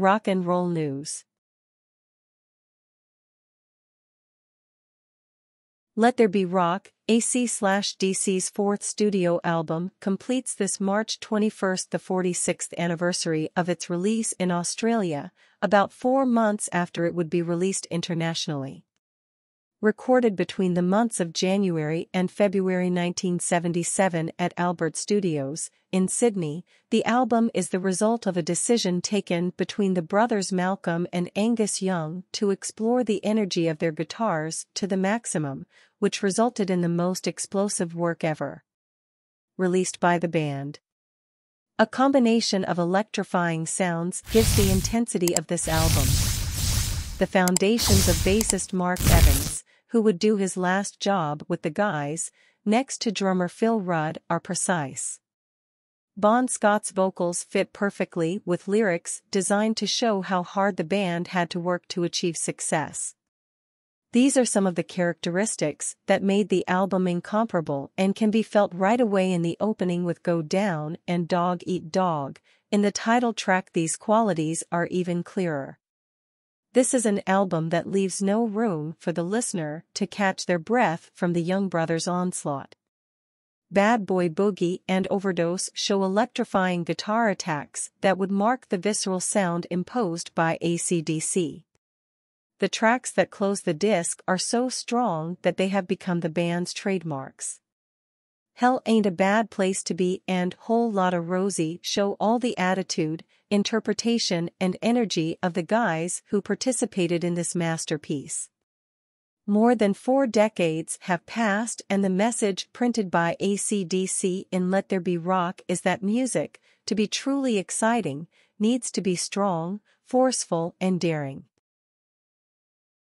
Rock and roll news. Let There Be Rock, AC/DC's fourth studio album, completes this March 21 the 46th anniversary of its release in Australia, about 4 months after it would be released internationally. Recorded between the months of January and February 1977 at Albert Studios, in Sydney, the album is the result of a decision taken between the brothers Malcolm and Angus Young to explore the energy of their guitars to the maximum, which resulted in the most explosive work ever released by the band. A combination of electrifying sounds gives the intensity of this album. The foundations of bassist Mark Evans, who would do his last job with the guys, next to drummer Phil Rudd, are precise. Bon Scott's vocals fit perfectly with lyrics designed to show how hard the band had to work to achieve success. These are some of the characteristics that made the album incomparable and can be felt right away in the opening with Go Down and Dog Eat Dog. In the title track, these qualities are even clearer. This is an album that leaves no room for the listener to catch their breath from the Young Brothers' onslaught. Bad Boy Boogie and Overdose show electrifying guitar attacks that would mark the visceral sound imposed by AC/DC. The tracks that close the disc are so strong that they have become the band's trademarks. Hell Ain't a Bad Place to Be and Whole Lotta Rosie show all the attitude, interpretation and energy of the guys who participated in this masterpiece. More than 4 decades have passed, and the message printed by AC/DC in Let There Be Rock is that music, to be truly exciting, needs to be strong, forceful and daring.